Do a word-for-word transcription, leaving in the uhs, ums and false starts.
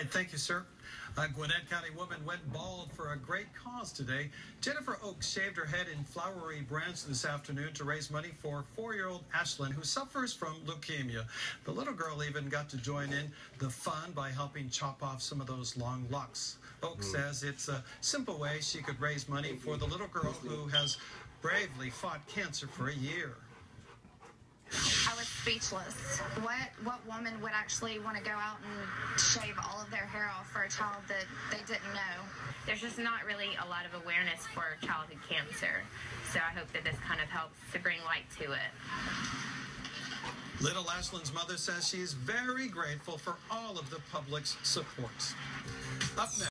right, thank you, sir. A Gwinnett County woman went bald for a great cause today. Jennifer Oak shaved her head in Flowery Branch this afternoon to raise money for four-year-old Ashlynn, who suffers from leukemia. The little girl even got to join in the fun by helping chop off some of those long locks. Oak says it's a simple way she could raise money for the little girl who has bravely fought cancer for a year. I was speechless. What what woman would actually want to go out and shave all of their hair off for a child that they didn't know? There's just not really a lot of awareness for childhood cancer, so I hope that this kind of helps to bring light to it. Little Ashlynn's mother says she is very grateful for all of the public's support. Up next.